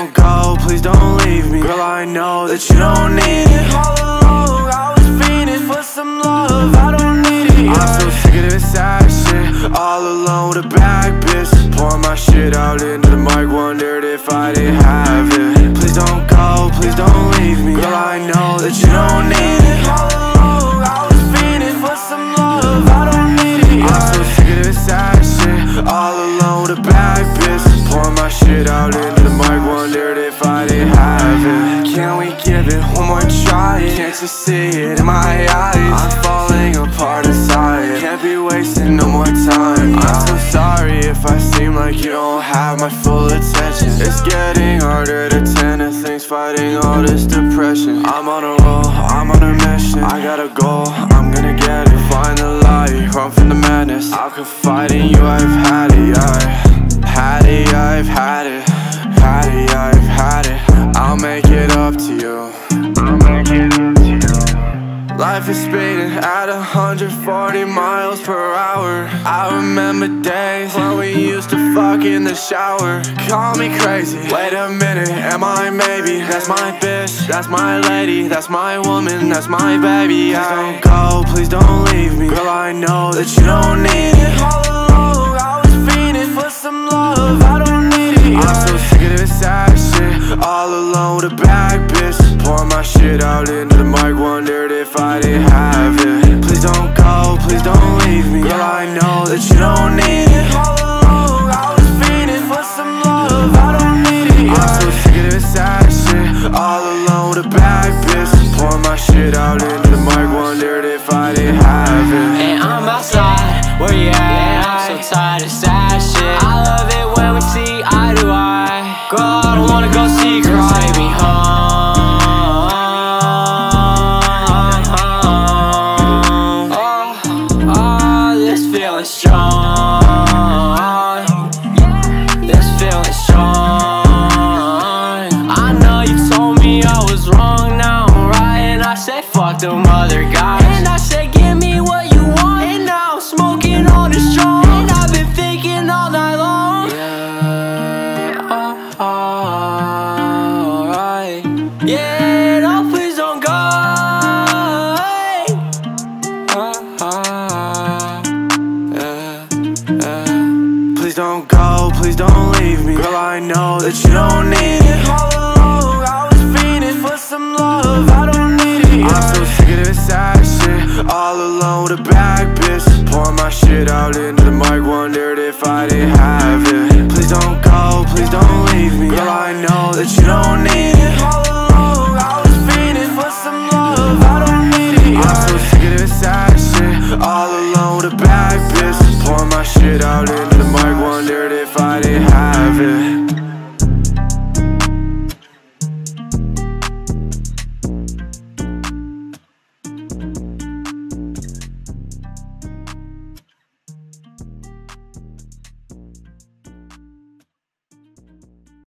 don't go, please don't leave me. Girl, I know that you don't need it. All alone, I was fiending for some love, I don't need it. I'm so sick of this sad shit, all alone with a bad bitch. Pouring my shit out into the mic, wondered if I didn't have it. Please don't go, please don't leave me. Girl, I know that you don't need it. All alone, I was fiending for some love, I don't need it. I'm so sick of this sad shit, all alone with a bad bitch. Pouring my shit out into the mic, wondered if I didn't have it. Can we give it one more try? Can't you see it in my eyes? I'm falling apart inside, can't be wasting no more time. I'm so sorry if I seem like you don't have my full attention. It's getting harder to tend to things, fighting all this depression. I'm on a roll, I'm on a mission, I got a goal, I'm gonna get it. Find the light, run from the madness, I'll confide in you, I've had it, had it, I've had it, had it, I've had it. I'll make it up to you, I'll make it up to you. Life is speeding at 140 miles per hour. I remember days when we used to fuck in the shower. Call me crazy, wait a minute, am I maybe? That's my bitch, that's my lady, that's my woman, that's my baby. Please don't go, please don't leave me. Girl, I know that you don't need it. All alone, I was fiending for some love, I don't need it. I'm so sick of this sad shit, all alone with a bad bitch. Pour my shit out into the mic, wondered if I didn't have it. Please don't go, please don't leave me. Girl, I know that you don't need it. All alone, I was fiending for some love, I don't need it. I'm so sick of this sad shit, all alone with a bad bitch. Pour my shit out into the mic, wondered if I didn't have it. And I'm outside, where you at? I'm so tired of sad shit, I love it when we see eye to eye. Girl, I don't wanna go see you cry. Take me home. Oh, oh, this feeling strong. This feeling strong. I know you told me I was wrong, now I'm right. And I said fuck them other guys, and I said give me what you want. And now I'm smoking all this strong. Yeah, no, please don't go. Please don't go, please don't leave me. Girl, I know that you don't need it. All alone, I was fiending for some love, I don't need it. I'm so sick of this sad shit, all alone with a bad bitch. Pour my shit out into the mic, wondered if I didn't have it. Please don't go, please don't leave me. Girl, I know that you don't need it.